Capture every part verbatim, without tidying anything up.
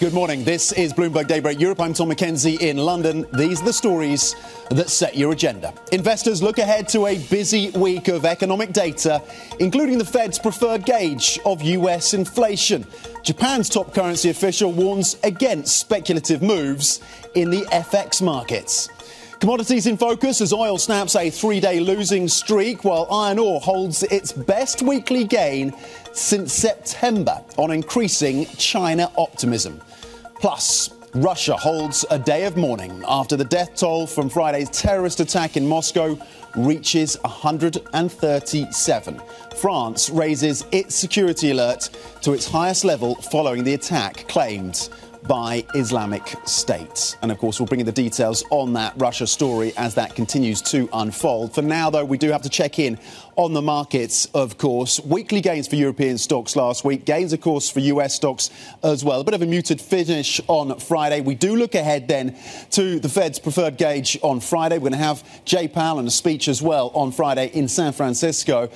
Good morning. This is Bloomberg Daybreak Europe. I'm Tom Mackenzie in London. These are the stories that set your agenda. Investors look ahead to a busy week of economic data, including the Fed's preferred gauge of U S inflation. Japan's top currency official warns against speculative moves in the F X markets. Commodities in focus as oil snaps a three-day losing streak, while iron ore holds its best weekly gain since September on increasing China optimism. Plus, Russia holds a day of mourning after the death toll from Friday's terrorist attack in Moscow reaches one hundred thirty-seven. France raises its security alert to its highest level following the attack claimed by Islamic State. And of course, we'll bring you the details on that Russia story as that continues to unfold. For now, though, we do have to check in on the markets, of course. Weekly gains for European stocks last week. Gains, of course, for U S stocks as well. A bit of a muted finish on Friday. We do look ahead, then, to the Fed's preferred gauge on Friday. We're going to have Jay Powell and a speech as well on Friday in San Francisco.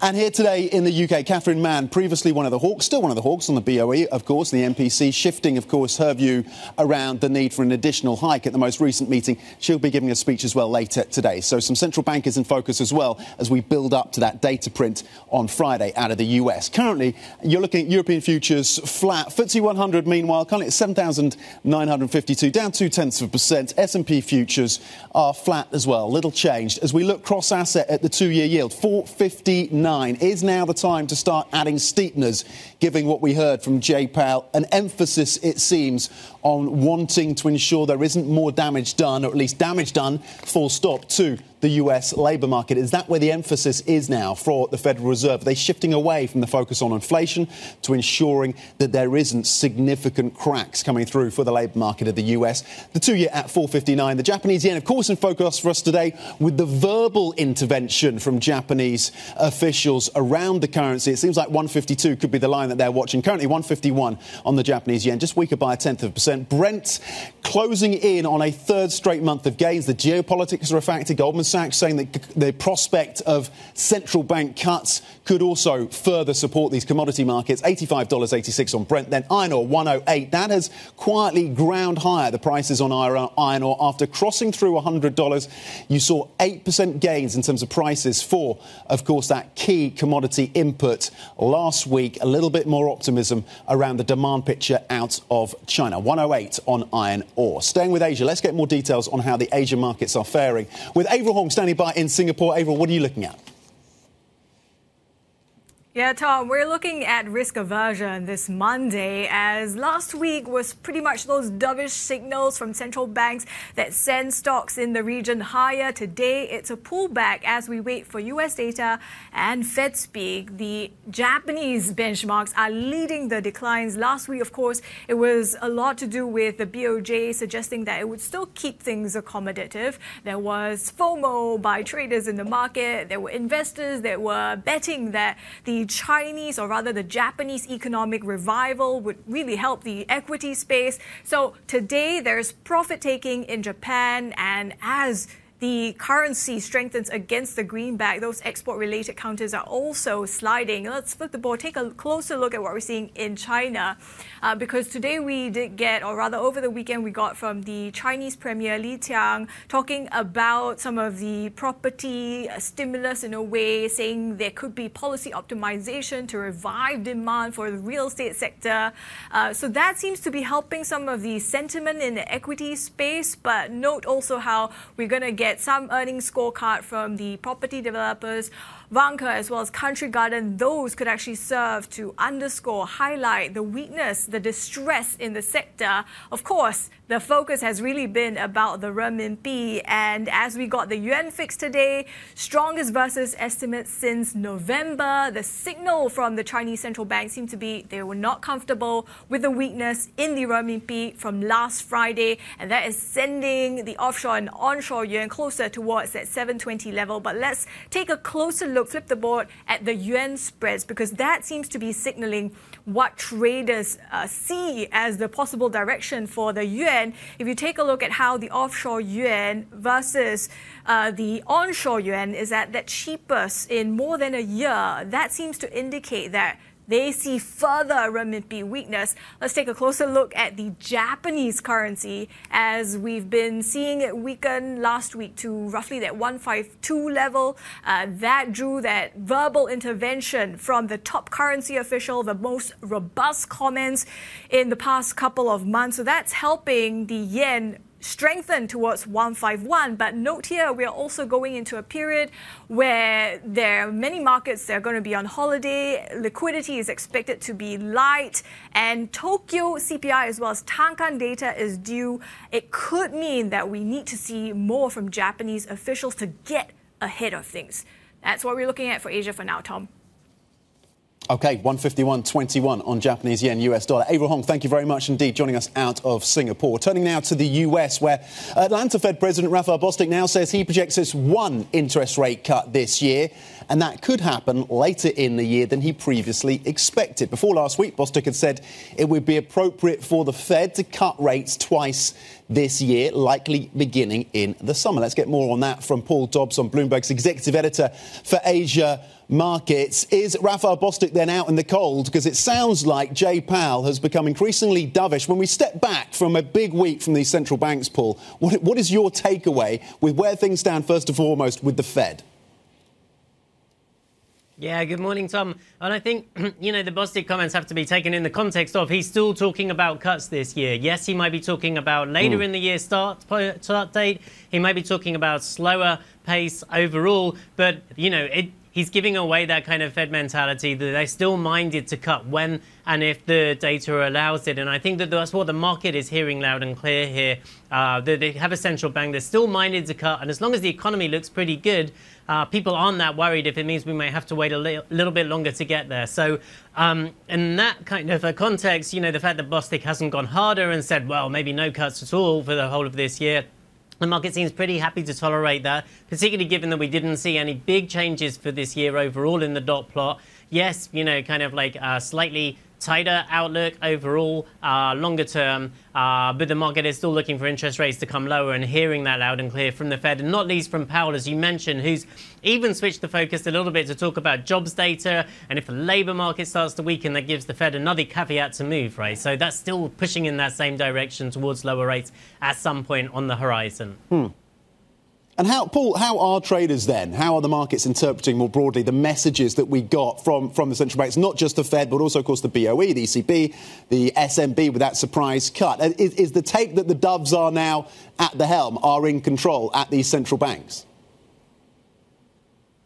And here today in the U K, Catherine Mann, previously one of the hawks, still one of the hawks on the B O E, of course, the M P C, shifting, of course, her view around the need for an additional hike at the most recent meeting. She'll be giving a speech as well later today. So some central bankers in focus as well as we build up to that data print on Friday out of the U S. Currently, you're looking at European futures flat. F T S E one hundred, meanwhile, currently at seven thousand nine hundred fifty-two, down two-tenths of a percent. S and P futures are flat as well, little changed. As we look cross-asset at the two-year yield, four fifty-nine is now the time to start adding steepeners, giving what we heard from Jay Powell an emphasis, it seems, on wanting to ensure there isn't more damage done, or at least damage done, full stop, to the U S labour market. Is that where the emphasis is now for the Federal Reserve? Are they shifting away from the focus on inflation to ensuring that there isn't significant cracks coming through for the labour market of the U S? The two-year at four fifty-nine. The Japanese yen, of course, in focus for us today with the verbal intervention from Japanese officials around the currency. It seems like one fifty-two could be the line that they're watching. Currently one fifty-one on the Japanese yen, just weaker by a tenth of a percent. Brent closing in on a third straight month of gains. The geopolitics are a factor. Goldman Sachs saying that the prospect of central bank cuts could also further support these commodity markets. eighty-five dollars eighty-six on Brent, then iron ore one oh eight. That has quietly ground higher the prices on iron ore after crossing through one hundred dollars. You saw eight percent gains in terms of prices for, of course, that key commodity input last week. A little bit more optimism around the demand picture out of China. one oh eight on iron ore. Staying with Asia, let's get more details on how the Asian markets are faring with Avril Hong standing by in Singapore. Avril, what are you looking at? Yeah, Tom, we're looking at risk aversion this Monday, as last week was pretty much those dovish signals from central banks that send stocks in the region higher. Today, it's a pullback as we wait for U S data and Fed speak. The Japanese benchmarks are leading the declines. Last week, of course, it was a lot to do with the B O J suggesting that it would still keep things accommodative. There was FOMO by traders in the market. There were investors that were betting that the Chinese, or rather the Japanese economic revival, would really help the equity space. So today there's profit taking in Japan, and as the currency strengthens against the greenback, those export-related counters are also sliding. Let's flip the board, take a closer look at what we're seeing in China, uh, because today we did get, or rather over the weekend, we got from the Chinese Premier Li Qiang talking about some of the property stimulus in a way, saying there could be policy optimization to revive demand for the real estate sector. Uh, so that seems to be helping some of the sentiment in the equity space, but note also how we're going to get Get some earnings scorecard from the property developers, Vanke, as well as Country Garden. Those could actually serve to underscore, highlight the weakness, the distress in the sector. Of course, the focus has really been about the R M B, and as we got the Yen fix today, strongest versus estimates since November. The signal from the Chinese central bank seemed to be they were not comfortable with the weakness in the R M B from last Friday, and that is sending the offshore and onshore yuan closer towards that seven twenty level. But let's take a closer look, flip the board, at the yuan spreads, because that seems to be signaling what traders uh, see as the possible direction for the yuan. If you take a look at how the offshore yuan versus uh, the onshore yuan is at that cheapest in more than a year, that seems to indicate that they see further renminbi weakness. Let's take a closer look at the Japanese currency, as we've been seeing it weaken last week to roughly that one fifty-two level. Uh, that drew that verbal intervention from the top currency official, the most robust comments in the past couple of months. So that's helping the yen strengthen towards one fifty-one. But note here, we are also going into a period where there are many markets that are going to be on holiday. Liquidity is expected to be light. And Tokyo C P I as well as Tankan data is due. It could mean that we need to see more from Japanese officials to get ahead of things. That's what we're looking at for Asia for now, Tom. Okay, one fifty-one twenty-one on Japanese yen, U S dollar. Avril Hong, thank you very much indeed, joining us out of Singapore. Turning now to the U S, where Atlanta Fed President Rafael Bostic now says he projects just one interest rate cut this year, and that could happen later in the year than he previously expected. Before last week, Bostic had said it would be appropriate for the Fed to cut rates twice this year, likely beginning in the summer. Let's get more on that from Paul Dobbs on Bloomberg's executive editor for Asia markets. Is Rafael Bostic then out in the cold? Because it sounds like Jay Powell has become increasingly dovish. When we step back from a big week from these central banks, Paul, what, what is your takeaway with where things stand, first and foremost, with the Fed? Yeah, good morning, Tom. And I think, you know, the Bostic comments have to be taken in the context of he's still talking about cuts this year. Yes, he might be talking about later mm. in the year start, start date. He might be talking about slower pace overall. But, you know, it he's giving away that kind of Fed mentality that they're still minded to cut when and if the data allows it. And I think that that's what the market is hearing loud and clear here. Uh, they, they have a central bank. They're still minded to cut. And as long as the economy looks pretty good, uh, people aren't that worried if it means we may have to wait a li little bit longer to get there. So um, in that kind of a context, you know, the fact that Bostic hasn't gone harder and said, well, maybe no cuts at all for the whole of this year, the market seems pretty happy to tolerate that, particularly given that we didn't see any big changes for this year overall in the dot plot. Yes, you know, kind of like a slightly tighter outlook overall, uh, longer term, uh, but the market is still looking for interest rates to come lower and hearing that loud and clear from the Fed, and not least from Powell, as you mentioned, who's even switched the focus a little bit to talk about jobs data. And if the labor market starts to weaken, that gives the Fed another caveat to move, right? So that's still pushing in that same direction towards lower rates at some point on the horizon. Hmm. And how, Paul, how are traders then? How are the markets interpreting more broadly the messages that we got from, from the central banks, not just the Fed, but also, of course, the B O E, the E C B, the S N B with that surprise cut? Is, is the take that the doves are now at the helm, are in control at these central banks?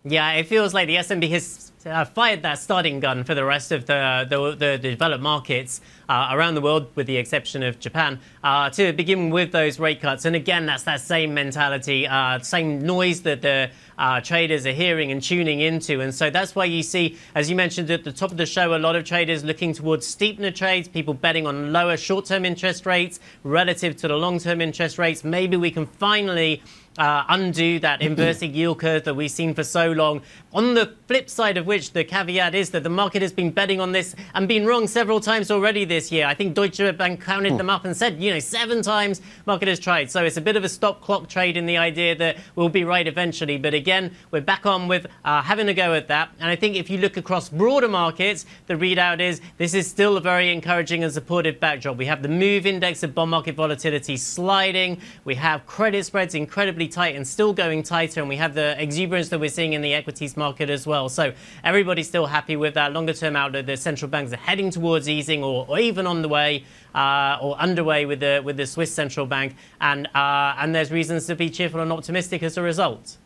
Yeah, it feels like the S and P has uh, fired that starting gun for the rest of the, the, the developed markets uh, around the world, with the exception of Japan, uh, to begin with those rate cuts. And again, that's that same mentality, uh, same noise that the uh, traders are hearing and tuning into. And so that's why you see, as you mentioned at the top of the show, a lot of traders looking towards steepener trades, people betting on lower short-term interest rates relative to the long-term interest rates. Maybe we can finally Uh, undo that inverted yield curve that we've seen for so long. On the flip side of which, the caveat is that the market has been betting on this and been wrong several times already this year. I think Deutsche Bank counted them up and said, you know, seven times market has tried. So it's a bit of a stop clock trade in the idea that we'll be right eventually. But again, we're back on with uh, having a go at that. And I think if you look across broader markets, the readout is this is still a very encouraging and supportive backdrop. We have the move index of bond market volatility sliding. We have credit spreads incredibly tight and still going tighter, and we have the exuberance that we're seeing in the equities market as well. So everybody's still happy with that longer term outlook. The central banks are heading towards easing, or, or even on the way uh, or underway with the with the Swiss central bank, and uh, and there's reasons to be cheerful and optimistic as a result.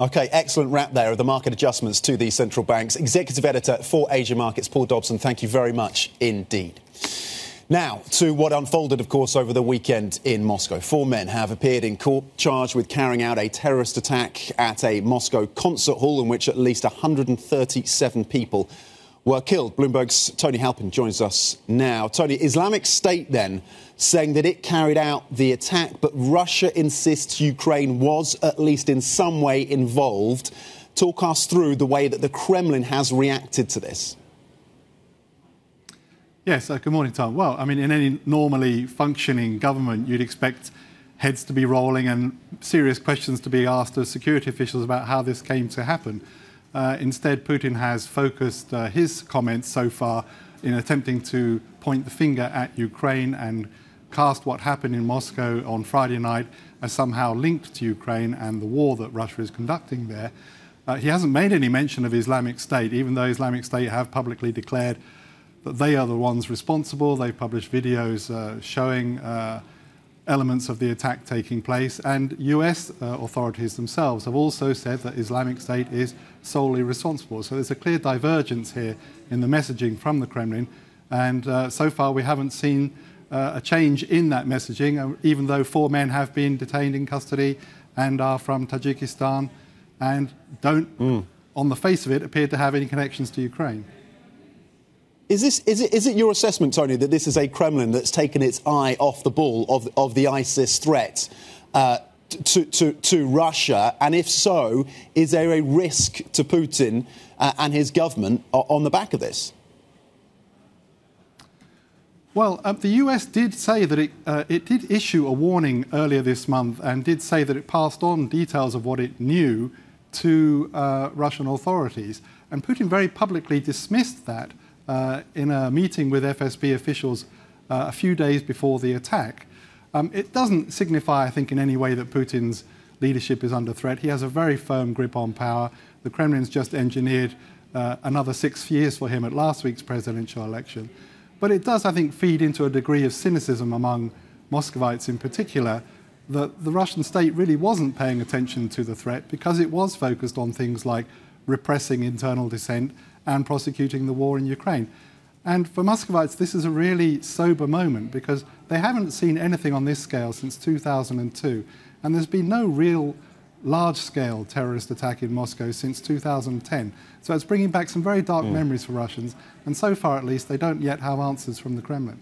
Okay, excellent wrap there of the market adjustments to the central banks. Executive editor for Asia Markets, Paul Dobson, thank you very much indeed. Now, to what unfolded, of course, over the weekend in Moscow. Four men have appeared in court charged with carrying out a terrorist attack at a Moscow concert hall in which at least one hundred thirty-seven people were killed. Bloomberg's Tony Halpin joins us now. Tony, Islamic State then saying that it carried out the attack, but Russia insists Ukraine was at least in some way involved. Talk us through the way that the Kremlin has reacted to this. Yes, uh, good morning, Tom. Well, I mean, in any normally functioning government, you'd expect heads to be rolling and serious questions to be asked of security officials about how this came to happen. Uh, instead, Putin has focused uh, his comments so far in attempting to point the finger at Ukraine and cast what happened in Moscow on Friday night as somehow linked to Ukraine and the war that Russia is conducting there. Uh, he hasn't made any mention of Islamic State, even though Islamic State have publicly declared that they are the ones responsible. They've published videos uh, showing uh, elements of the attack taking place, and U S uh, authorities themselves have also said that Islamic State is solely responsible. So there's a clear divergence here in the messaging from the Kremlin, and uh, so far we haven't seen uh, a change in that messaging, even though four men have been detained in custody and are from Tajikistan and don't, mm. on the face of it, appear to have any connections to Ukraine. Is this is it is it your assessment, Tony, that this is a Kremlin that's taken its eye off the ball of of the ISIS threat uh, to to to Russia? And if so, is there a risk to Putin uh, and his government on the back of this? Well, uh, the U S did say that it uh, it did issue a warning earlier this month and did say that it passed on details of what it knew to uh, Russian authorities, and Putin very publicly dismissed that. Uh, in a meeting with F S B officials uh, a few days before the attack. Um, it doesn't signify, I think, in any way that Putin's leadership is under threat. He has a very firm grip on power. The Kremlin's just engineered uh, another six years for him at last week's presidential election. But it does, I think, feed into a degree of cynicism among Moscovites in particular that the Russian state really wasn't paying attention to the threat because it was focused on things like repressing internal dissent and prosecuting the war in Ukraine. And for Muscovites, this is a really sober moment because they haven't seen anything on this scale since two thousand two. And there's been no real large-scale terrorist attack in Moscow since two thousand ten. So it's bringing back some very dark mm. memories for Russians. And so far, at least, they don't yet have answers from the Kremlin.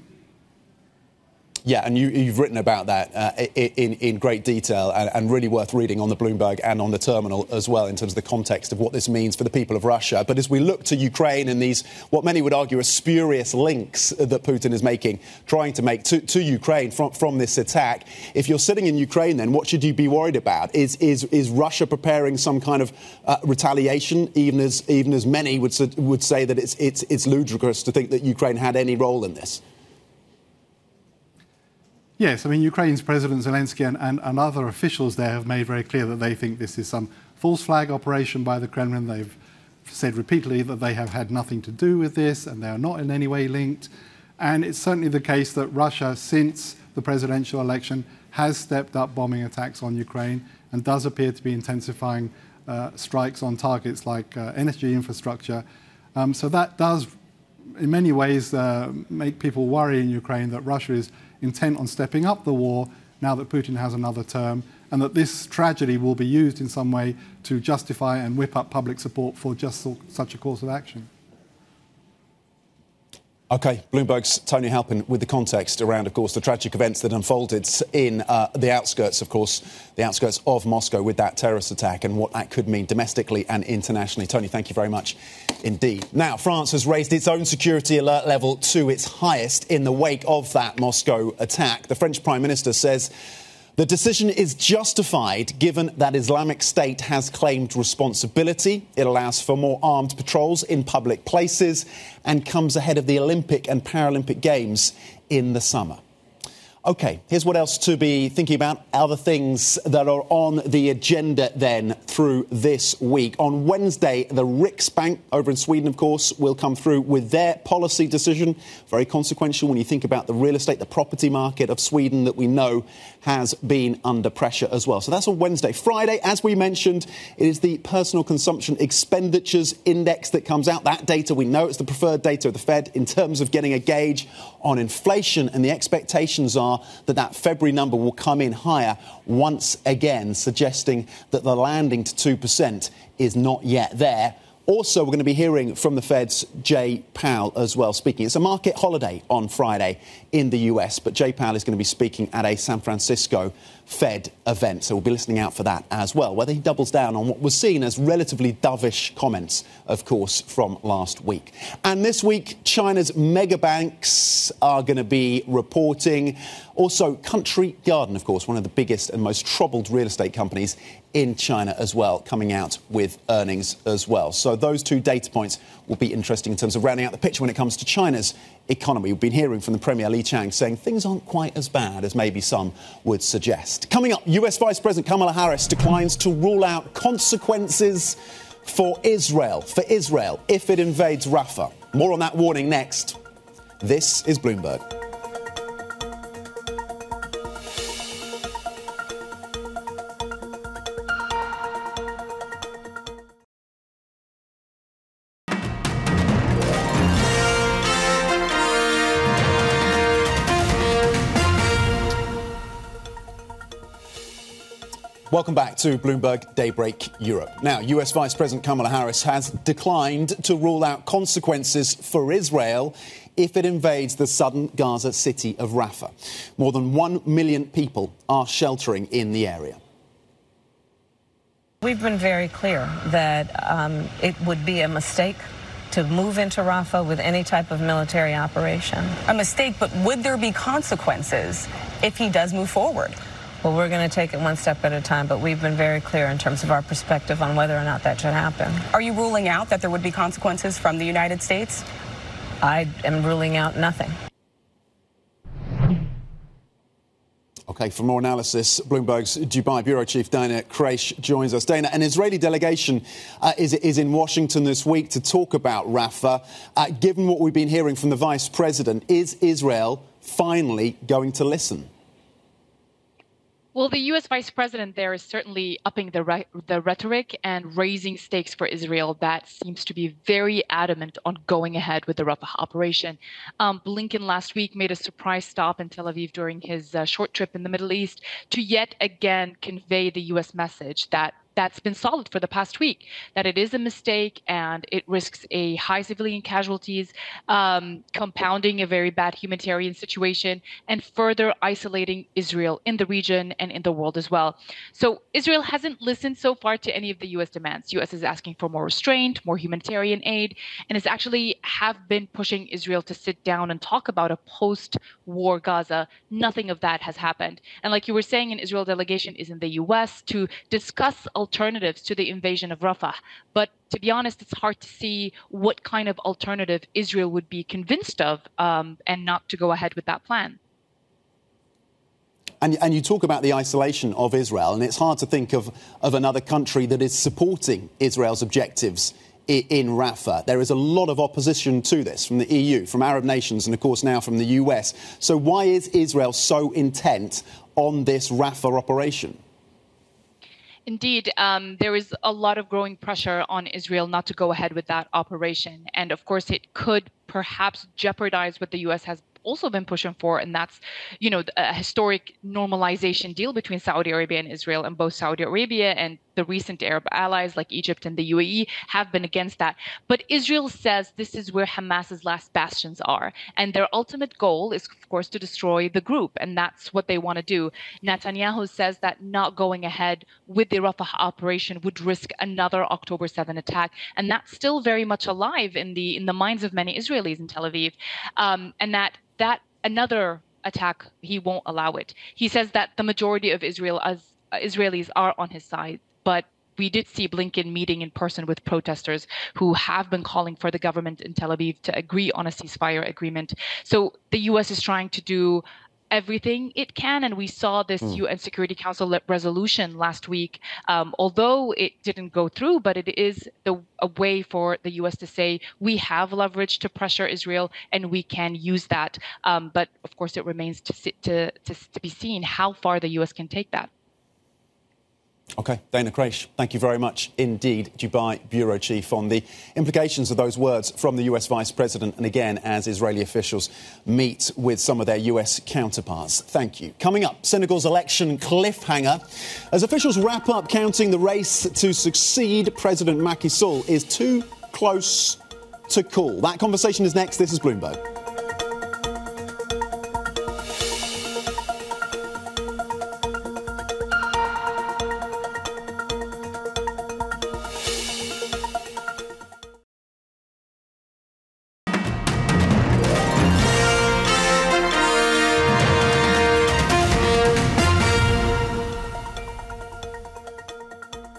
Yeah, and you, you've written about that uh, in, in great detail and, and really worth reading on the Bloomberg and on the Terminal as well in terms of the context of what this means for the people of Russia. But as we look to Ukraine and these, what many would argue are spurious links that Putin is making, trying to make to, to Ukraine from, from this attack, if you're sitting in Ukraine then, what should you be worried about? Is is, is Russia preparing some kind of uh, retaliation, even as even as many would would say that it's, it's, it's ludicrous to think that Ukraine had any role in this? Yes, I mean, Ukraine's President Zelensky and, and, and other officials there have made very clear that they think this is some false flag operation by the Kremlin. They've said repeatedly that they have had nothing to do with this and they are not in any way linked. And it's certainly the case that Russia, since the presidential election, has stepped up bombing attacks on Ukraine and does appear to be intensifying uh, strikes on targets like uh, energy infrastructure. Um, so that does, in many ways, uh, make people worry in Ukraine that Russia is intent on stepping up the war now that Putin has another term, and that this tragedy will be used in some way to justify and whip up public support for just such a course of action. OK, Bloomberg's Tony Halpin with the context around, of course, the tragic events that unfolded in uh, the outskirts, of course, the outskirts of Moscow with that terrorist attack and what that could mean domestically and internationally. Tony, thank you very much indeed. Now, France has raised its own security alert level to its highest in the wake of that Moscow attack. The French Prime Minister says the decision is justified given that Islamic State has claimed responsibility. It allows for more armed patrols in public places and comes ahead of the Olympic and Paralympic Games in the summer. OK, here's what else to be thinking about. Other things that are on the agenda then through this week. On Wednesday, the Riksbank over in Sweden, of course, will come through with their policy decision. Very consequential when you think about the real estate, the property market of Sweden that we know has been under pressure as well. So that's on Wednesday. Friday, as we mentioned, it is the Personal Consumption Expenditures Index that comes out. That data we know, it's the preferred data of the Fed in terms of getting a gauge on inflation, and the expectations are that that February number will come in higher once again, suggesting that the landing to two percent is not yet there. Also, we're going to be hearing from the Fed's Jay Powell as well speaking. It's a market holiday on Friday in the U S, but Jay Powell is going to be speaking at a San Francisco Fed event, so we'll be listening out for that as well, whether he doubles down on what was seen as relatively dovish comments, of course, from last week. And this week, China's mega banks are going to be reporting. Also, Country Garden, of course, one of the biggest and most troubled real estate companies in China as well, coming out with earnings as well. So those two data points will be interesting in terms of rounding out the picture when it comes to China's economy. We've been hearing from the Premier Li Qiang saying things aren't quite as bad as maybe some would suggest. Coming up, U S Vice President Kamala Harris declines to rule out consequences for Israel, for Israel if it invades Rafah. More on that warning next. This is Bloomberg. Welcome back to Bloomberg Daybreak Europe. Now, U S Vice President Kamala Harris has declined to rule out consequences for Israel if it invades the southern Gaza city of Rafah. More than one million people are sheltering in the area. We've been very clear that um, it would be a mistake to move into Rafah with any type of military operation. A mistake, but would there be consequences if he does move forward? Well, we're going to take it one step at a time, but we've been very clear in terms of our perspective on whether or not that should happen. Are you ruling out that there would be consequences from the United States? I am ruling out nothing. OK, for more analysis, Bloomberg's Dubai Bureau Chief Dana Kresh joins us. Dana, an Israeli delegation uh, is, is in Washington this week to talk about Rafah. Uh, given what we've been hearing from the Vice President, is Israel finally going to listen? Well, the U S Vice President there is certainly upping the, re the rhetoric and raising stakes for Israel. That seems to be very adamant on going ahead with the Rafah operation. Um, Blinken last week made a surprise stop in Tel Aviv during his uh, short trip in the Middle East to yet again convey the U S message that that's been solid for the past week, that it is a mistake and it risks a high civilian casualties, um, compounding a very bad humanitarian situation and further isolating Israel in the region and in the world as well. So Israel hasn't listened so far to any of the U S demands. U S is asking for more restraint, more humanitarian aid, and is actually have been pushing Israel to sit down and talk about a post-war Gaza. Nothing of that has happened. And like you were saying, an Israel delegation is in the U S to discuss alternatives to the invasion of Rafah. But to be honest, it's hard to see what kind of alternative Israel would be convinced of um, and not to go ahead with that plan. And, and you talk about the isolation of Israel, and it's hard to think of, of another country that is supporting Israel's objectives in, in Rafah. There is a lot of opposition to this from the E U, from Arab nations, and of course now from the U S. So why is Israel so intent on this Rafah operation? Indeed, um, there is a lot of growing pressure on Israel not to go ahead with that operation. And of course, it could perhaps jeopardize what the U S has also been pushing for, and that's, you know, a historic normalization deal between Saudi Arabia and Israel, and both Saudi Arabia and the recent Arab allies like Egypt and the U A E have been against that. But Israel says this is where Hamas's last bastions are, and their ultimate goal is, of course, to destroy the group, and that's what they want to do. Netanyahu says that not going ahead with the Rafah operation would risk another October seventh attack, and that's still very much alive in the in the minds of many Israelis in Tel Aviv, um, and that that another attack, he won't allow it. He says that the majority of Israel as uh, Israelis are on his side. But we did see Blinken meeting in person with protesters who have been calling for the government in Tel Aviv to agree on a ceasefire agreement. So the U S is trying to do everything it can. And we saw this mm. U N Security Council resolution last week, um, although it didn't go through, but it is the, a way for the U S to say we have leverage to pressure Israel and we can use that. Um, but of course, it remains to, sit, to, to, to be seen how far the U S can take that. OK, Dana Kresh, thank you very much indeed, Dubai Bureau Chief, on the implications of those words from the U S Vice President, and again, as Israeli officials meet with some of their U S counterparts. Thank you. Coming up, Senegal's election cliffhanger. As officials wrap up counting the race to succeed, President Macky Sall is too close to call. That conversation is next. This is Bloomberg.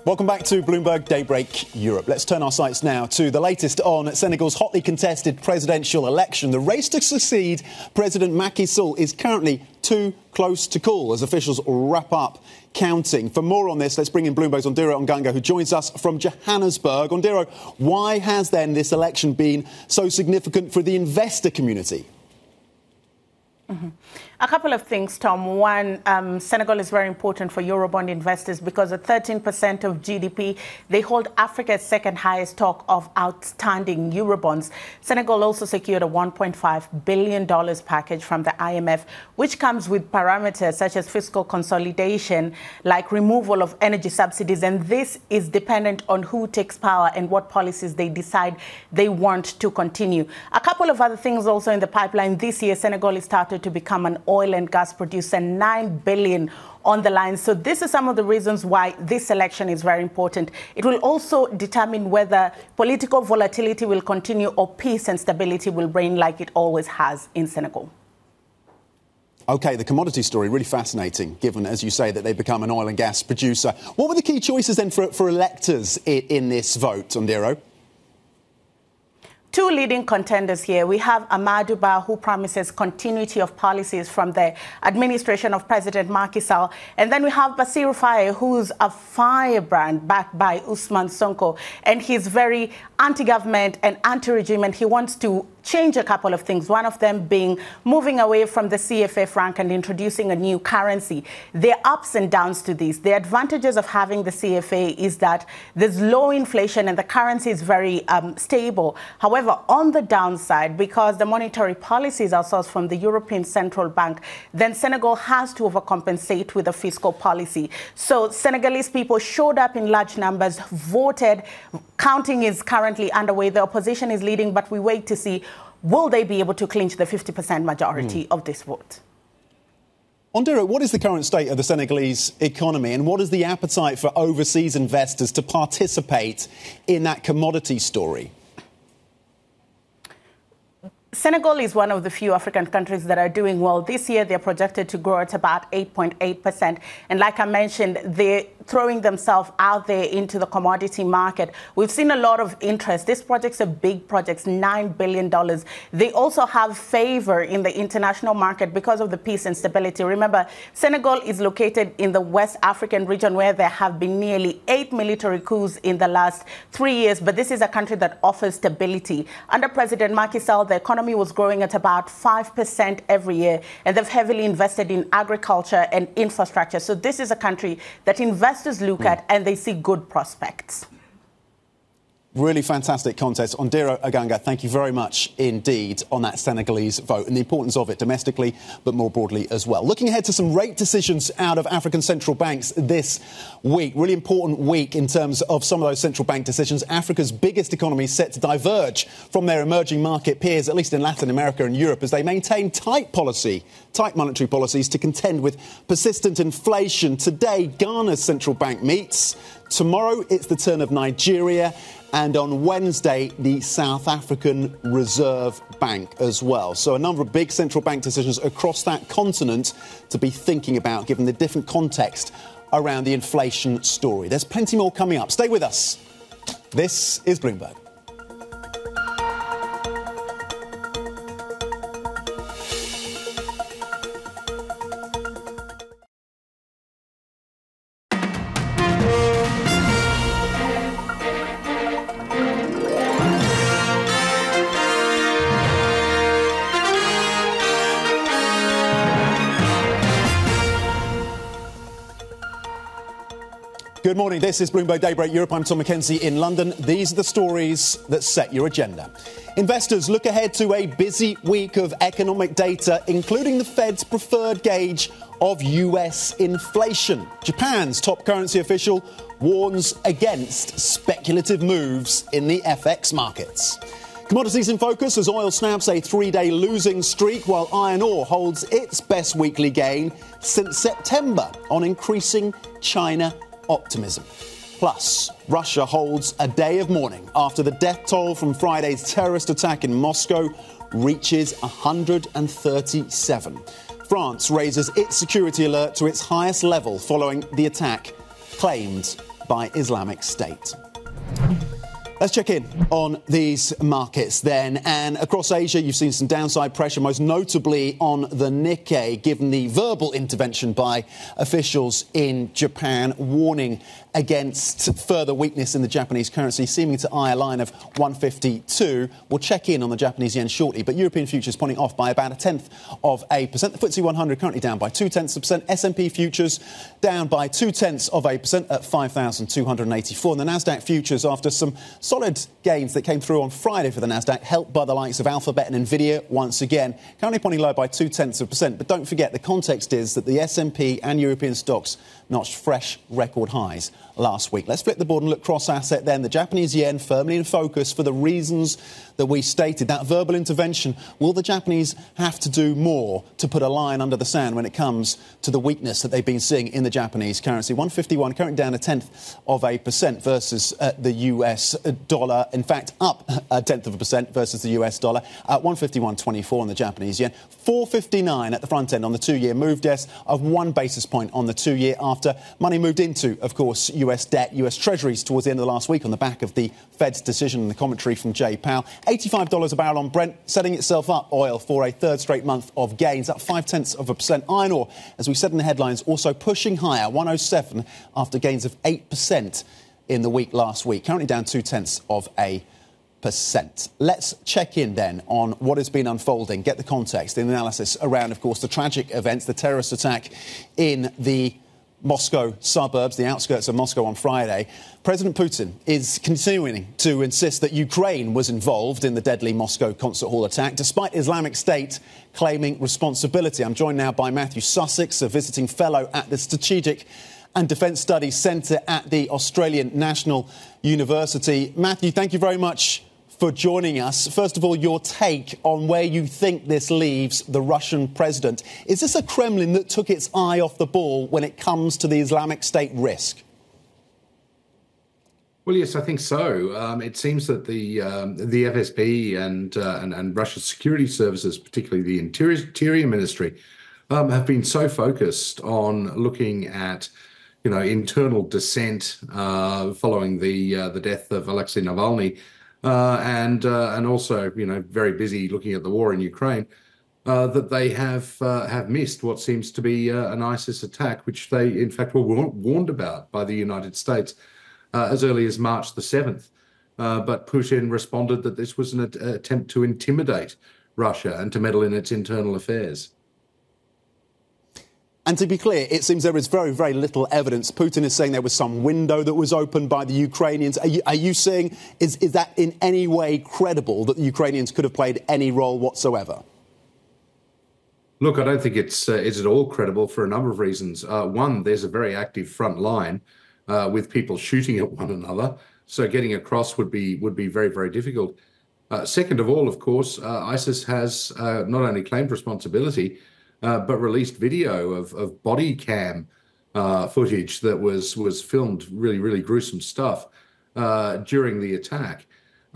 Welcome back to Bloomberg Daybreak Europe. Let's turn our sights now to the latest on Senegal's hotly contested presidential election. The race to succeed President Macky Sall is currently too close to call as officials wrap up counting. For more on this, let's bring in Bloomberg's Onderó Ongánga, who joins us from Johannesburg. Onderó, why has then this election been so significant for the investor community? Mm-hmm. A couple of things, Tom. One, um, Senegal is very important for Eurobond investors because at thirteen percent of G D P, they hold Africa's second highest stock of outstanding Eurobonds. Senegal also secured a one point five billion dollars package from the I M F, which comes with parameters such as fiscal consolidation, like removal of energy subsidies. And this is dependent on who takes power and what policies they decide they want to continue. A couple of other things also in the pipeline. This year, Senegal is started to become an oil and gas producer, nine billion on the line. So this is some of the reasons why this election is very important. It will also determine whether political volatility will continue or peace and stability will reign like it always has in Senegal. OK, the commodity story, really fascinating, given, as you say, that they've become an oil and gas producer. What were the key choices then for, for electors in, in this vote, Onderó? Two leading contenders here. We have Amadou Ba, who promises continuity of policies from the administration of President Macky Sall. And then we have Bassirou Faye, who's a firebrand backed by Ousmane Sonko. And he's very anti-government and anti-regime, and he wants to change a couple of things, one of them being moving away from the C F A franc and introducing a new currency. There are ups and downs to these. The advantages of having the C F A is that there's low inflation and the currency is very um, stable. However, on the downside, because the monetary policies are sourced from the European Central Bank, then Senegal has to overcompensate with a fiscal policy. So Senegalese people showed up in large numbers, voted. Counting is currently underway. The opposition is leading, but we wait to see will they be able to clinch the fifty percent majority mm. of this vote? Onderó, what is the current state of the Senegalese economy and what is the appetite for overseas investors to participate in that commodity story? Senegal is one of the few African countries that are doing well. This year, they're projected to grow at about eight point eight percent. And like I mentioned, they're throwing themselves out there into the commodity market. We've seen a lot of interest. These projects are big projects, nine billion dollars. They also have favor in the international market because of the peace and stability. Remember, Senegal is located in the West African region where there have been nearly eight military coups in the last three years. But this is a country that offers stability. Under President Macky Sall, the economy was growing at about five percent every year, and they've heavily invested in agriculture and infrastructure. So this is a country that investors look mm. at and they see good prospects. Really fantastic contest. Onderó Ongánga, thank you very much indeed on that Senegalese vote and the importance of it domestically, but more broadly as well. Looking ahead to some rate decisions out of African central banks this week. Really important week in terms of some of those central bank decisions. Africa's biggest economy set to diverge from their emerging market peers, at least in Latin America and Europe, as they maintain tight policy, tight monetary policies to contend with persistent inflation. Today, Ghana's central bank meets. Tomorrow, it's the turn of Nigeria. And on Wednesday, the South African Reserve Bank as well. So a number of big central bank decisions across that continent to be thinking about, given the different context around the inflation story. There's plenty more coming up. Stay with us. This is Bloomberg. Good morning, this is Bloomberg Daybreak Europe. I'm Tom Mackenzie in London. These are the stories that set your agenda. Investors look ahead to a busy week of economic data, including the Fed's preferred gauge of U S inflation. Japan's top currency official warns against speculative moves in the F X markets. Commodities in focus as oil snaps a three-day losing streak, while iron ore holds its best weekly gain since September on increasing China optimism. Plus, Russia holds a day of mourning after the death toll from Friday's terrorist attack in Moscow reaches one hundred thirty-seven. France raises its security alert to its highest level following the attack claimed by Islamic State. Let's check in on these markets then. And across Asia, you've seen some downside pressure, most notably on the Nikkei, given the verbal intervention by officials in Japan warning against further weakness in the Japanese currency, seeming to eye a line of one fifty-two. We'll check in on the Japanese yen shortly, but European futures pointing off by about a tenth of a percent. The F T S E one hundred currently down by two tenths of a percent. S and P futures down by two tenths of a percent at five thousand two hundred eighty-four. And the Nasdaq futures, after some solid gains that came through on Friday for the Nasdaq, helped by the likes of Alphabet and Nvidia once again, currently pointing low by two tenths of a percent. But don't forget, the context is that the S and P and European stocks notched fresh record highs last week. Let's flip the board and look cross-asset then. The Japanese yen firmly in focus for the reasons that we stated. That verbal intervention, will the Japanese have to do more to put a line under the sand when it comes to the weakness that they've been seeing in the Japanese currency? one fifty-one, currently down a tenth of a percent versus uh, the U S dollar. In fact, up a tenth of a percent versus the U S dollar at one fifty-one twenty-four on the Japanese yen. four fifty-nine at the front end on the two-year move desk, of one basis point on the two-year, after money moved into, of course, U S debt, U S treasuries towards the end of the last week on the back of the Fed's decision and the commentary from Jay Powell. eighty-five dollars a barrel on Brent, setting itself up, oil, for a third straight month of gains, up five-tenths of a percent. Iron ore, as we said in the headlines, also pushing higher, one oh seven, after gains of eight percent in the week last week, currently down two-tenths of a percent. Let's check in then on what has been unfolding, get the context, the analysis around, of course, the tragic events, the terrorist attack in the Moscow suburbs, the outskirts of Moscow on Friday. President Putin is continuing to insist that Ukraine was involved in the deadly Moscow concert hall attack, despite Islamic State claiming responsibility. I'm joined now by Matthew Sussex, a visiting fellow at the Strategic and Defence Studies Centre at the Australian National University. Matthew, thank you very much for joining us. First of all, your take on where you think this leaves the Russian president. Is this a Kremlin that took its eye off the ball when it comes to the Islamic State risk? Well, yes, I think so. Um, it seems that the um, the F S B and, uh, and and Russian security services, particularly the Interior, Interior Ministry, um, have been so focused on looking at, you know, internal dissent uh, following the uh, the death of Alexei Navalny. Uh, and uh, and also, you know, very busy looking at the war in Ukraine, uh, that they have uh, have missed what seems to be uh, an ISIS attack, which they, in fact, were warned about by the United States uh, as early as March the seventh. Uh, but Putin responded that this was an at- attempt to intimidate Russia and to meddle in its internal affairs. And to be clear, it seems there is very, very little evidence. Putin is saying there was some window that was opened by the Ukrainians. Are you, are you saying, is, is that in any way credible that the Ukrainians could have played any role whatsoever? Look, I don't think it's uh, is at all credible for a number of reasons. Uh, one, there's a very active front line uh, with people shooting at one another, so getting across would be would be very, very difficult. Uh, second of all, of course, uh, ISIS has uh, not only claimed responsibility, Uh, but released video of, of body cam uh, footage that was was filmed, really, really gruesome stuff uh, during the attack.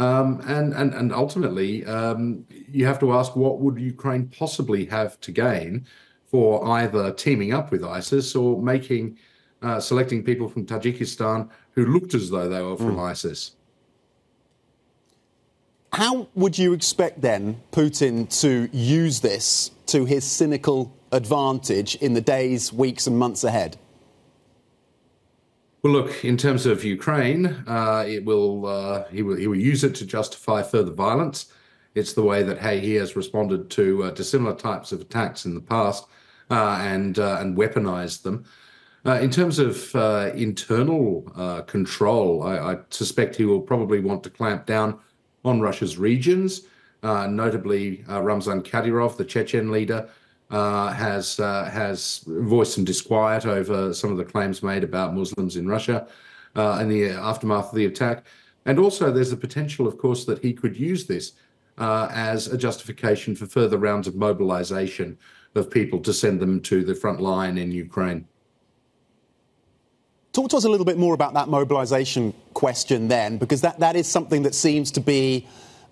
Um, and, and, and ultimately, um, you have to ask, what would Ukraine possibly have to gain for either teaming up with ISIS or making uh, selecting people from Tajikistan who looked as though they were from mm. ISIS? How would you expect then Putin to use this to his cynical advantage in the days, weeks and months ahead? Well, look, in terms of Ukraine, uh, it will, uh, he will he will use it to justify further violence. It's the way that, hey, he has responded to, uh, to similar types of attacks in the past uh, and, uh, and weaponized them. Uh, in terms of uh, internal uh, control, I, I suspect he will probably want to clamp down on Russia's regions, uh, notably uh, Ramzan Kadyrov, the Chechen leader, uh, has uh, has voiced some disquiet over some of the claims made about Muslims in Russia uh, in the aftermath of the attack. And also there's the potential, of course, that he could use this uh, as a justification for further rounds of mobilization of people to send them to the front line in Ukraine. Talk to us a little bit more about that mobilisation question then, because that, that is something that seems to be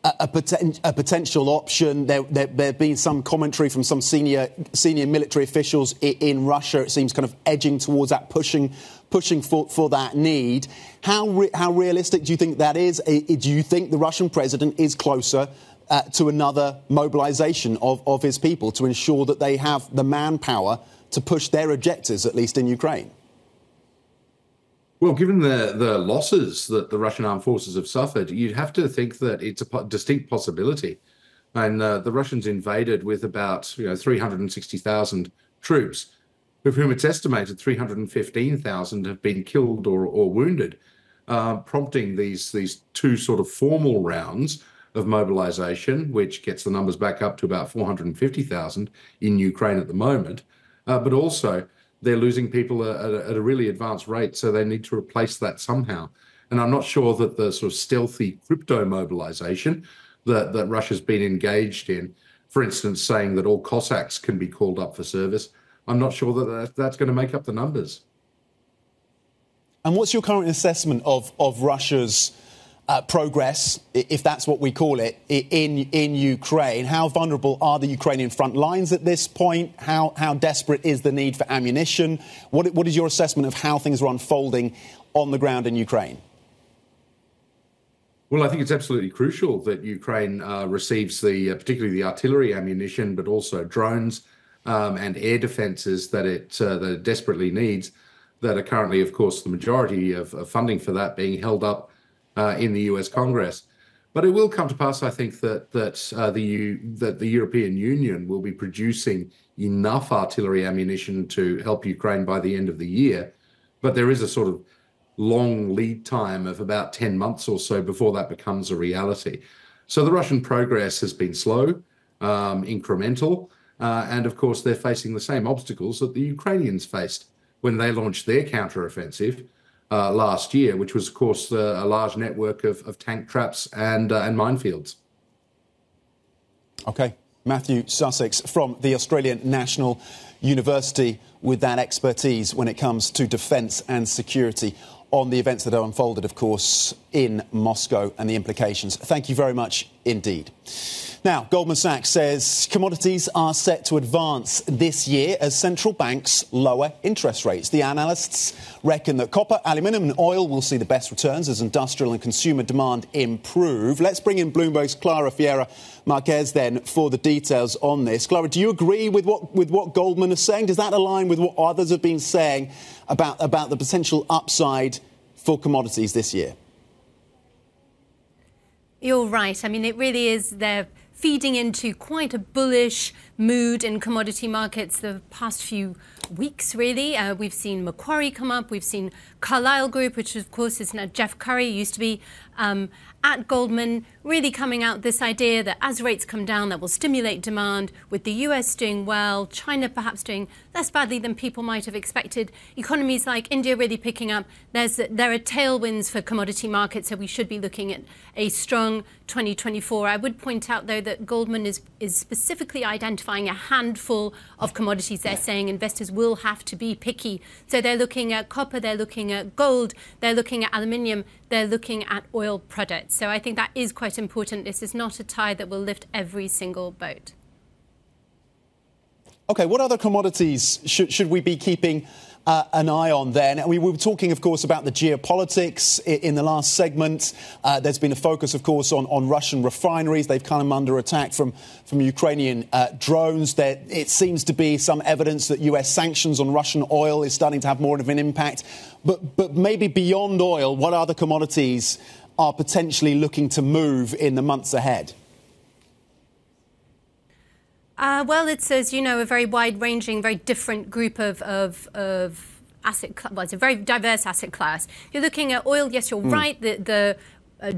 a, a, poten- a potential option. There, there, there being some commentary from some senior senior military officials in, in Russia. It seems kind of edging towards that, pushing pushing for, for that need. How re- how realistic do you think that is? Do you think the Russian president is closer uh, to another mobilization of, of his people to ensure that they have the manpower to push their objectives, at least in Ukraine? Well, given the, the losses that the Russian armed forces have suffered, you'd have to think that it's a po- distinct possibility. And uh, the Russians invaded with about you know three hundred sixty thousand troops, of whom it's estimated three hundred fifteen thousand have been killed or, or wounded, uh, prompting these, these two sort of formal rounds of mobilization, which gets the numbers back up to about four hundred fifty thousand in Ukraine at the moment, uh, but also they're losing people at a, at a really advanced rate, so they need to replace that somehow. And I'm not sure that the sort of stealthy crypto mobilization that, that Russia's been engaged in, for instance, saying that all Cossacks can be called up for service, I'm not sure that that's going to make up the numbers. And what's your current assessment of, of Russia's uh, progress, if that's what we call it, in, in Ukraine? How vulnerable are the Ukrainian front lines at this point? How how desperate is the need for ammunition? What What is your assessment of how things are unfolding on the ground in Ukraine? Well, I think it's absolutely crucial that Ukraine uh, receives the uh, particularly the artillery ammunition, but also drones Um, and air defences that it uh, that it desperately needs, that are currently, of course, the majority of, of funding for that being held up uh, in the U S Congress. But it will come to pass, I think, that that uh, the U, that the European Union will be producing enough artillery ammunition to help Ukraine by the end of the year. But there is a sort of long lead time of about ten months or so before that becomes a reality. So the Russian progress has been slow, um, incremental. Uh, and, of course, they're facing the same obstacles that the Ukrainians faced when they launched their counteroffensive uh, last year, which was, of course, uh, a large network of, of tank traps and, uh, and minefields. OK. Matthew Sussex from the Australian National University, with that expertise when it comes to defence and security on the events that are unfolded, of course, in Moscow and the implications. Thank you very much indeed. Now, Goldman Sachs says commodities are set to advance this year as central banks lower interest rates. The analysts reckon that copper, aluminium and oil will see the best returns as industrial and consumer demand improve. Let's bring in Bloomberg's Clara Ferreira Marques then for the details on this. Clara, do you agree with what with what Goldman is saying? Does that align with what others have been saying about, about the potential upside for commodities this year? You're right. I mean, it really is there. Feeding into quite a bullish mood in commodity markets the past few weeks, really. Uh, we've seen Macquarie come up. We've seen Carlyle Group, which, of course, is now Jeff Curry, used to be um, at Goldman, really coming out this idea that as rates come down, that will stimulate demand, with the U S doing well, China perhaps doing less badly than people might have expected. Economies like India really picking up. There's, there are tailwinds for commodity markets, so we should be looking at a strong twenty twenty-four. I would point out, though, that That Goldman is, is specifically identifying a handful of commodities. They're saying investors will have to be picky. So they're looking at copper, they're looking at gold, they're looking at aluminium, they're looking at oil products. So I think that is quite important. This is not a tide that will lift every single boat. OK, what other commodities should, should we be keeping Uh, an eye on then? We were talking, of course, about the geopolitics in the last segment. Uh, there's been a focus, of course, on, on Russian refineries. They've come under attack from, from Ukrainian uh, drones. There, it seems to be some evidence that U S sanctions on Russian oil is starting to have more of an impact. But, but maybe beyond oil, what other commodities are potentially looking to move in the months ahead? Uh, well, it's, as you know, a very wide-ranging, very different group of, of, of asset class. Well, it's a very diverse asset class. You're looking at oil. Yes, you're mm. right. The, the uh,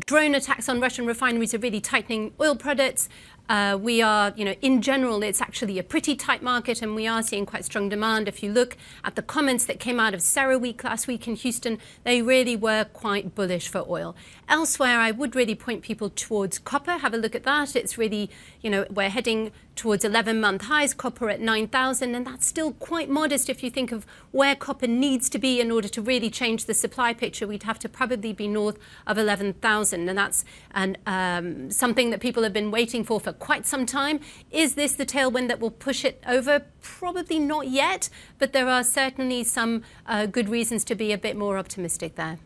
drone attacks on Russian refineries are really tightening oil products. Uh, we are, you know, in general, it's actually a pretty tight market, and we are seeing quite strong demand. If you look at the comments that came out of CERAWeek last week in Houston, they really were quite bullish for oil. Elsewhere, I would really point people towards copper. Have a look at that. It's really, you know, we're heading towards eleven-month highs, copper at nine thousand, and that's still quite modest if you think of where copper needs to be in order to really change the supply picture. We'd have to probably be north of eleven thousand, and that's an, um, something that people have been waiting for for quite some time. Is this the tailwind that will push it over? Probably not yet, but there are certainly some uh, good reasons to be a bit more optimistic there.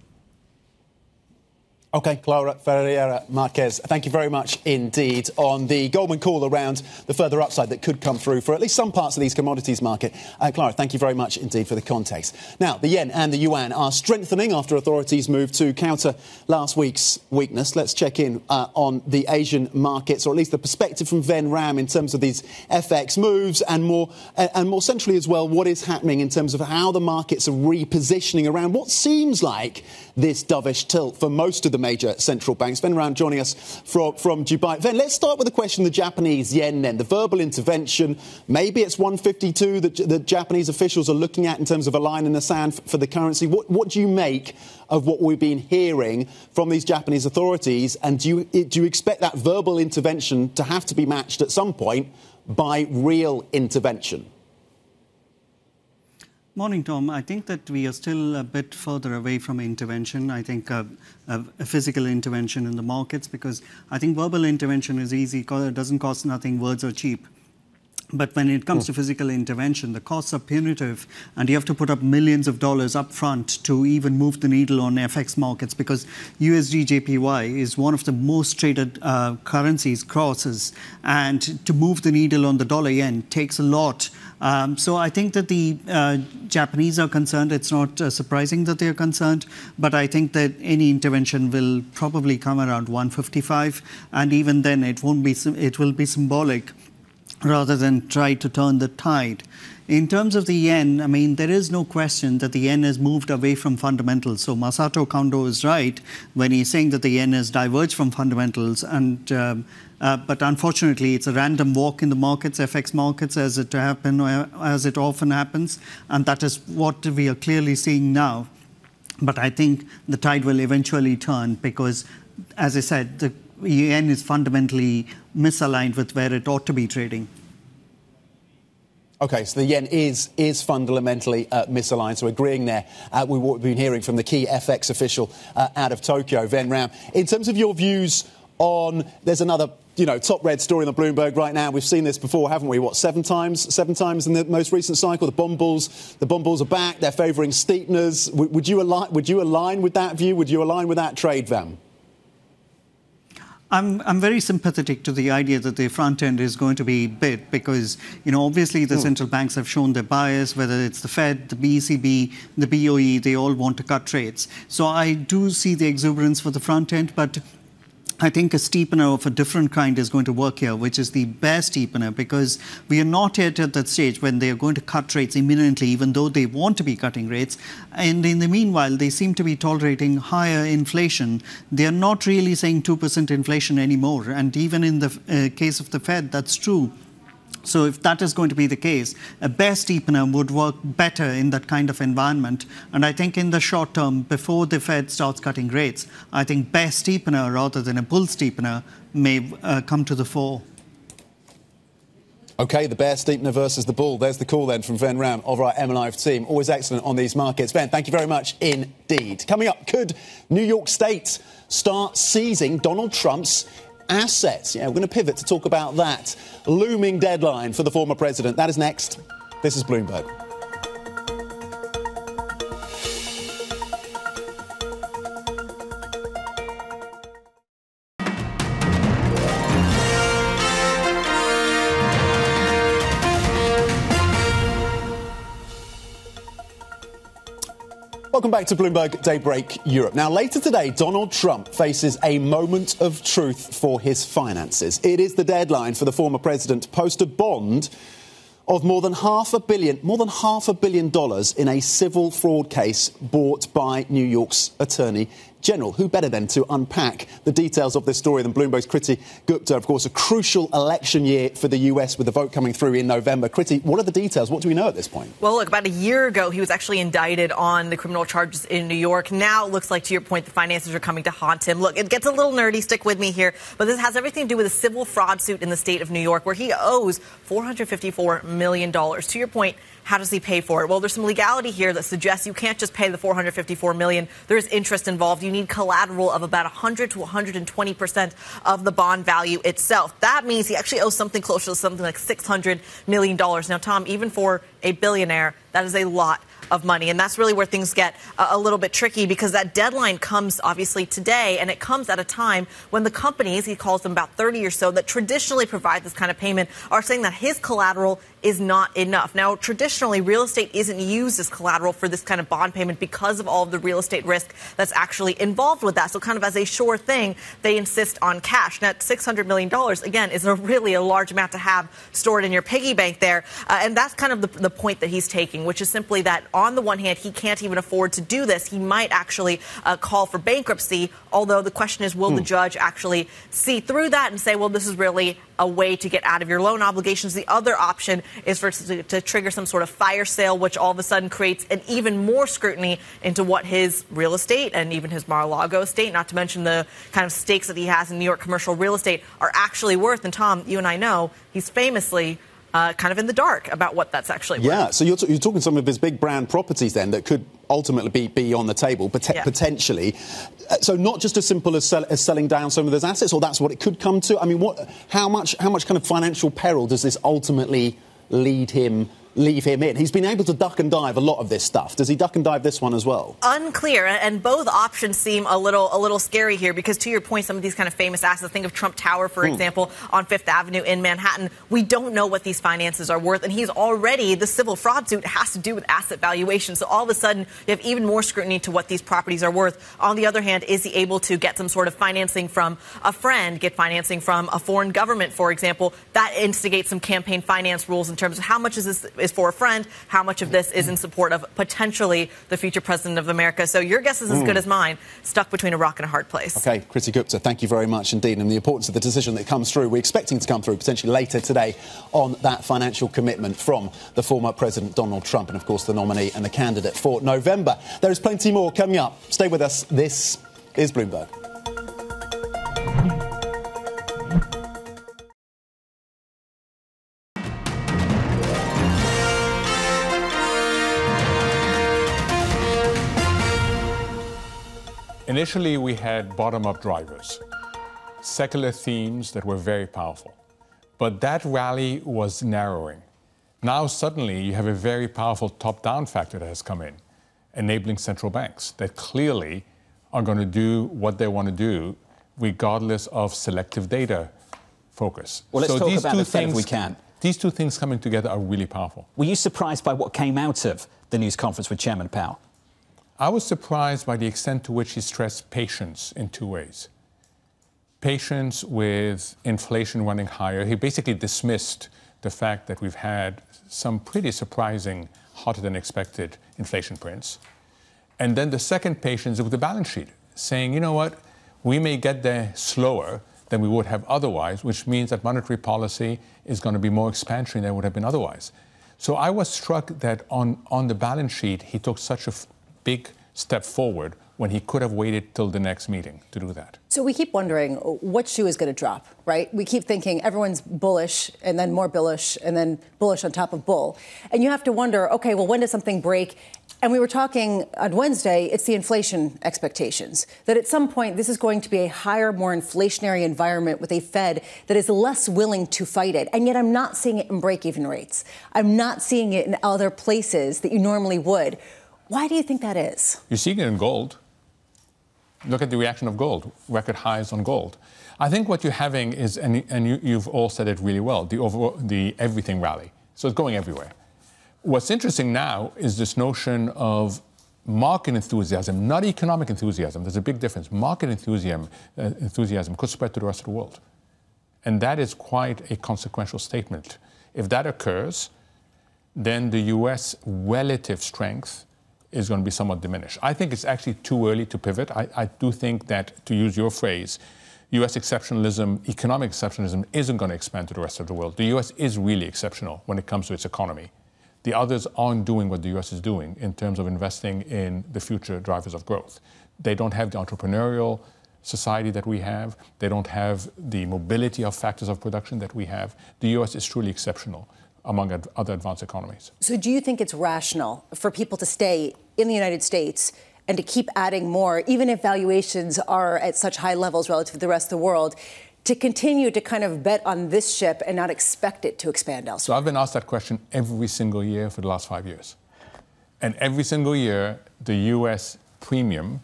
OK, Clara Ferreira Marques, thank you very much indeed on the Goldman call around the further upside that could come through for at least some parts of these commodities market. Uh, Clara, thank you very much indeed for the context. Now, the yen and the yuan are strengthening after authorities moved to counter last week's weakness. Let's check in uh, on the Asian markets, or at least the perspective from Ven Ram in terms of these F X moves, and more, uh, and more centrally as well, what is happening in terms of how the markets are repositioning around what seems like this dovish tilt for most of the major central banks. Ven Ram joining us from, from Dubai. Ven, let's start with the question of the Japanese yen then, the verbal intervention. Maybe it's one fifty-two that the Japanese officials are looking at in terms of a line in the sand for the currency. What, what do you make of what we've been hearing from these Japanese authorities? And do you, do you expect that verbal intervention to have to be matched at some point by real intervention? Morning, Tom. I think that we are still a bit further away from intervention. I think uh, a physical intervention in the markets, because I think verbal intervention is easy, it doesn't cost nothing, words are cheap. But when it comes yeah. to physical intervention, the costs are punitive, and you have to put up millions of dollars up front to even move the needle on F X markets, because U S D J P Y is one of the most traded uh, currencies, crosses, and to move the needle on the dollar yen takes a lot. Um, so I think that the uh, Japanese are concerned. It's not uh, surprising that they are concerned, but I think that any intervention will probably come around one fifty-five, and even then it won't be. It will be symbolic, rather than try to turn the tide. In terms of the yen, I mean, there is no question that the yen has moved away from fundamentals. So Masato Kondo is right when he's saying that the yen has diverged from fundamentals. And um, uh, but unfortunately, it's a random walk in the markets, F X markets, as it happen, as it often happens. And that is what we are clearly seeing now. But I think the tide will eventually turn because, as I said, the yen is fundamentally misaligned with where it ought to be trading. OK, so the yen is is fundamentally uh, misaligned. So agreeing there uh, with what we've been hearing from the key F X official uh, out of Tokyo, Ven Ram. In terms of your views on, there's another, you know, top red story on the Bloomberg right now. We've seen this before, haven't we? What, seven times? Seven times in the most recent cycle. The bond bulls, the bond bulls are back. They're favouring steepeners. Would, would you align? Would you align with that view? Would you align with that trade, Vam? I'm, I'm very sympathetic to the idea that the front end is going to be bid because, you know, obviously the mm. central banks have shown their bias, whether it's the Fed, the E C B, the B O E, they all want to cut rates. So I do see the exuberance for the front end, but I think a steepener of a different kind is going to work here, which is the bear steepener, because we are not yet at that stage when they are going to cut rates imminently, even though they want to be cutting rates. And in the meanwhile, they seem to be tolerating higher inflation. They are not really saying two percent inflation anymore. And even in the uh, case of the Fed, that's true. So if that is going to be the case, a bear steepener would work better in that kind of environment. And I think in the short term, before the Fed starts cutting rates, I think bear steepener rather than a bull steepener may uh, come to the fore. OK, the bear steepener versus the bull. There's the call then from Ven Ram of our M and I F team. Always excellent on these markets. Ven, thank you very much indeed. Coming up, could New York State start seizing Donald Trump's assets? Yeah, we're going to pivot to talk about that looming deadline for the former president. That is next. This is Bloomberg. Welcome back to Bloomberg Daybreak Europe. Now, later today, Donald Trump faces a moment of truth for his finances. It is the deadline for the former president to post a bond of more than half a billion, more than half a billion dollars in a civil fraud case brought by New York's attorney general. Who better than to unpack the details of this story than Bloomberg's Kriti Gupta? Of course, a crucial election year for the U S with the vote coming through in November. Kriti, what are the details? What do we know at this point? Well, look, about a year ago, he was actually indicted on the criminal charges in New York. Now it looks like, to your point, the finances are coming to haunt him. Look, it gets a little nerdy. Stick with me here. But this has everything to do with a civil fraud suit in the state of New York where he owes four hundred fifty-four million dollars. To your point, how does he pay for it? Well, there's some legality here that suggests you can't just pay the four hundred fifty-four million dollars. There is interest involved. You need collateral of about one hundred to one hundred twenty percent of the bond value itself. That means he actually owes something closer to something like six hundred million dollars. Now, Tom, even for a billionaire, that is a lot of money. And that's really where things get a little bit tricky, because that deadline comes obviously today, and it comes at a time when the companies, he calls them about thirty or so, that traditionally provide this kind of payment, are saying that his collateral is not enough. Now, traditionally, real estate isn't used as collateral for this kind of bond payment because of all of the real estate risk that's actually involved with that. So kind of as a sure thing, they insist on cash. Now, six hundred million dollars, again, is a really a large amount to have stored in your piggy bank there. Uh, and that's kind of the, the point that he's taking, which is simply that on the one hand, he can't even afford to do this. He might actually uh, call for bankruptcy, although the question is, will mm. the judge actually see through that and say, well, this is really a way to get out of your loan obligations? The other option is for to, to trigger some sort of fire sale, which all of a sudden creates an even more scrutiny into what his real estate and even his Mar-a-Lago estate, not to mention the kind of stakes that he has in New York commercial real estate, are actually worth. And Tom, you and I know he's famously Uh, kind of in the dark about what that's actually worth. Yeah, so you're, t- you're talking some of his big brand properties then that could ultimately be, be on the table, pot- yeah. potentially. So not just as simple as, sell- as selling down some of those assets, or that's what it could come to? I mean, what? how much how much kind of financial peril does this ultimately lead him leave him in? He's been able to duck and dive a lot of this stuff. Does he duck and dive this one as well? Unclear, and both options seem a little a little scary here, because to your point, some of these kind of famous assets, think of Trump Tower, for mm. example, on Fifth Avenue in Manhattan. We don't know what these finances are worth, and he's already, the civil fraud suit has to do with asset valuation, so all of a sudden you have even more scrutiny to what these properties are worth. On the other hand, is he able to get some sort of financing from a friend, get financing from a foreign government, for example? That instigates some campaign finance rules in terms of how much is this is for a friend, how much of this is in support of potentially the future president of America. So your guess is as mm. good as mine, stuck between a rock and a hard place. Okay, Kriti Gupta, thank you very much indeed. And the importance of the decision that comes through, we're expecting to come through potentially later today on that financial commitment from the former President Donald Trump, and of course the nominee and the candidate for November. There is plenty more coming up. Stay with us. This is Bloomberg. Initially, we had bottom-up drivers, secular themes that were very powerful. But that rally was narrowing. Now, suddenly, you have a very powerful top-down factor that has come in, enabling central banks that clearly are going to do what they want to do, regardless of selective data focus. Well, let's so talk these about two the things, if we can. These two things coming together are really powerful. Were you surprised by what came out of the news conference with Chairman Powell? I was surprised by the extent to which he stressed patience in two ways. Patience with inflation running higher. He basically dismissed the fact that we've had some pretty surprising, hotter-than-expected inflation prints. And then the second patience with the balance sheet, saying, you know what, we may get there slower than we would have otherwise, which means that monetary policy is going to be more expansionary than it would have been otherwise. So I was struck that on, on the balance sheet, he took such a F- big step forward when he could have waited till the next meeting to do that. So we keep wondering what shoe is going to drop, right? We keep thinking everyone's bullish and then more bullish and then bullish on top of bull. And you have to wonder, okay, well, when does something break? And we were talking on Wednesday, it's the inflation expectations, that at some point this is going to be a higher, more inflationary environment with a Fed that is less willing to fight it. And yet I'm not seeing it in break-even rates. I'm not seeing it in other places that you normally would. Why do you think that is? You're seeing it in gold. Look at the reaction of gold, record highs on gold. I think what you're having is, and, and you, you've all said it really well, the, overall, the everything rally. So it's going everywhere. What's interesting now is this notion of market enthusiasm, not economic enthusiasm. There's a big difference. Market enthusiasm, uh, enthusiasm could spread to the rest of the world. And that is quite a consequential statement. If that occurs, then the U S relative strength is going to be somewhat diminished. I think it's actually too early to pivot. I, I do think that, to use your phrase, U S exceptionalism, economic exceptionalism, isn't going to expand to the rest of the world. The U S is really exceptional when it comes to its economy. The others aren't doing what the U S is doing in terms of investing in the future drivers of growth. They don't have the entrepreneurial society that we have. They don't have the mobility of factors of production that we have. The U S is truly exceptional among ad- other advanced economies. So do you think it's rational for people to stay in the United States and to keep adding more, even if valuations are at such high levels relative to the rest of the world, to continue to kind of bet on this ship and not expect it to expand elsewhere? So I've been asked that question every single year for the last five years. And every single year, the U S premium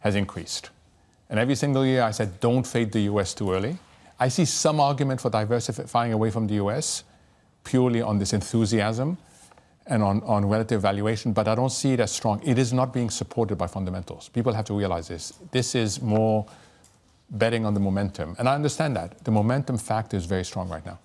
has increased. And every single year, I said, don't fade the U S too early. I see some argument for diversifying away from the U S purely on this enthusiasm and on, on relative valuation, but I don't see it as strong. It is not being supported by fundamentals. People have to realize this. This is more betting on the momentum. And I understand that. The momentum factor is very strong right now.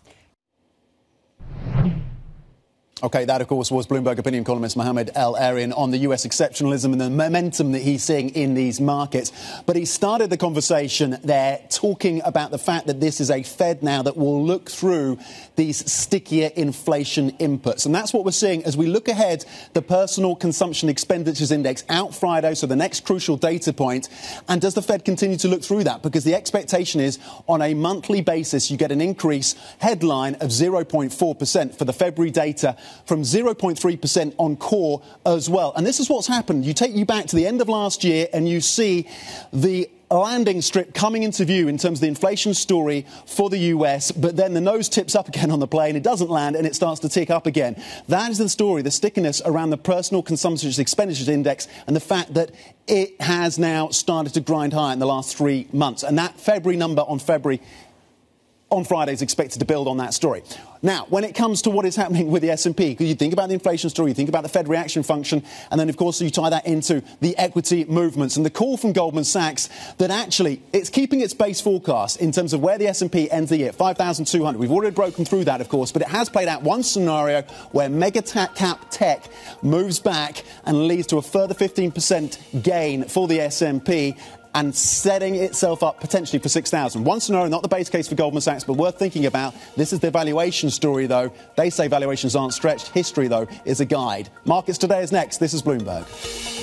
OK, that, of course, was Bloomberg opinion columnist Mohammed El-Erian on the U S exceptionalism and the momentum that he's seeing in these markets. But he started the conversation there talking about the fact that this is a Fed now that will look through these stickier inflation inputs. And that's what we're seeing as we look ahead. The Personal Consumption Expenditures Index out Friday, so the next crucial data point. And does the Fed continue to look through that? Because the expectation is on a monthly basis, you get an increase headline of zero point four percent for the February data, from zero point three percent on core as well. And this is what's happened. You take you back to the end of last year and you see the landing strip coming into view in terms of the inflation story for the U S, but then the nose tips up again on the plane, it doesn't land, and it starts to tick up again. That is the story, the stickiness around the Personal Consumption Expenditures Index and the fact that it has now started to grind higher in the last three months. And that February number on February on Friday is expected to build on that story. Now, when it comes to what is happening with the S and P, because you think about the inflation story, you think about the Fed reaction function, and then, of course, you tie that into the equity movements. And the call from Goldman Sachs that actually it's keeping its base forecast in terms of where the S and P ends the year, five thousand two hundred. We've already broken through that, of course, but it has played out one scenario where mega cap tech moves back and leads to a further fifteen percent gain for the S and P, and setting itself up potentially for six thousand. One scenario, not the base case for Goldman Sachs, but worth thinking about. This is their valuation story, though. They say valuations aren't stretched. History, though, is a guide. Markets Today is next. This is Bloomberg.